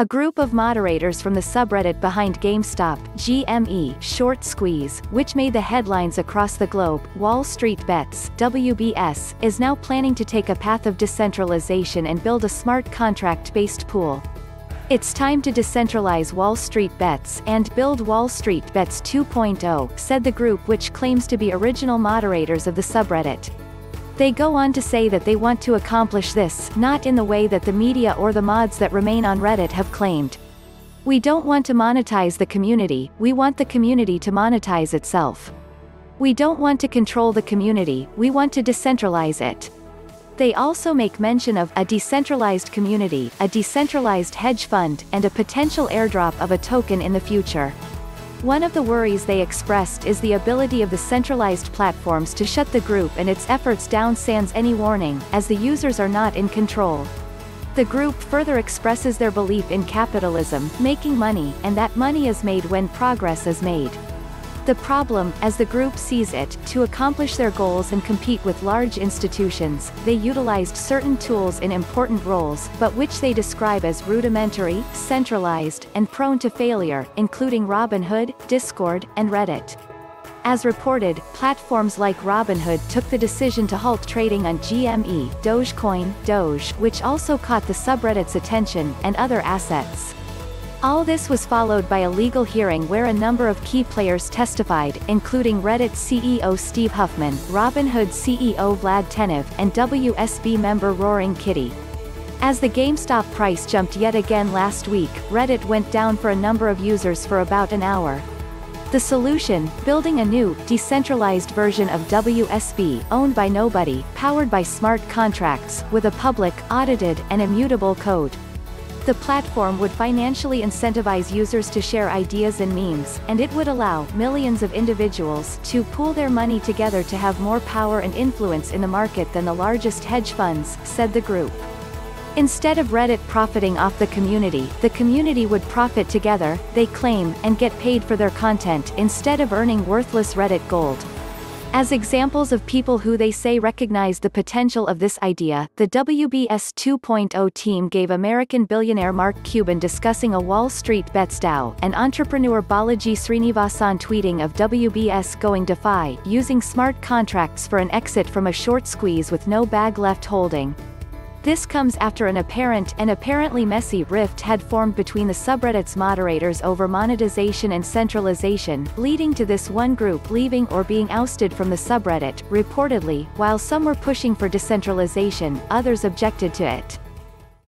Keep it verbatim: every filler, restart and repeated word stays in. A group of moderators from the subreddit behind GameStop G M E short squeeze, which made the headlines across the globe, WallStreetBets W B S, is now planning to take a path of decentralization and build a smart contract-based pool. It's time to decentralize WallStreetBets and build WallStreetBets two point oh, said the group, which claims to be original moderators of the subreddit. They go on to say that they want to accomplish this, not in the way that the media or the mods that remain on Reddit have claimed. We don't want to monetize the community, we want the community to monetize itself. We don't want to control the community, we want to decentralize it. They also make mention of a decentralized community, a decentralized hedge fund, and a potential airdrop of a token in the future. One of the worries they expressed is the ability of the centralized platforms to shut the group and its efforts down sans any warning, as the users are not in control. The group further expresses their belief in capitalism, making money, and that money is made when progress is made. The problem, as the group sees it, to accomplish their goals and compete with large institutions, they utilized certain tools in important roles, but which they describe as rudimentary, centralized, and prone to failure, including Robinhood, Discord, and Reddit. As reported, platforms like Robinhood took the decision to halt trading on G M E, Dogecoin, Doge, which also caught the subreddit's attention, and other assets. All this was followed by a legal hearing where a number of key players testified, including Reddit C E O Steve Huffman, Robinhood C E O Vlad Tenev, and W S B member Roaring Kitty. As the GameStop price jumped yet again last week, Reddit went down for a number of users for about an hour. The solution, building a new, decentralized version of W S B, owned by nobody, powered by smart contracts, with a public, audited, and immutable code. The platform would financially incentivize users to share ideas and memes, and it would allow millions of individuals to pool their money together to have more power and influence in the market than the largest hedge funds, said the group. Instead of Reddit profiting off the community, the community would profit together, they claim, and get paid for their content instead of earning worthless Reddit gold. As examples of people who they say recognized the potential of this idea, the W B S two point oh team gave American billionaire Mark Cuban discussing a WallStreetBets DAO, and entrepreneur Balaji Srinivasan tweeting of W B S going DeFi, using smart contracts for an exit from a short squeeze with no bag left holding. This comes after an apparent and apparently messy rift had formed between the subreddit's moderators over monetization and centralization, leading to this one group leaving or being ousted from the subreddit, reportedly, while some were pushing for decentralization, others objected to it.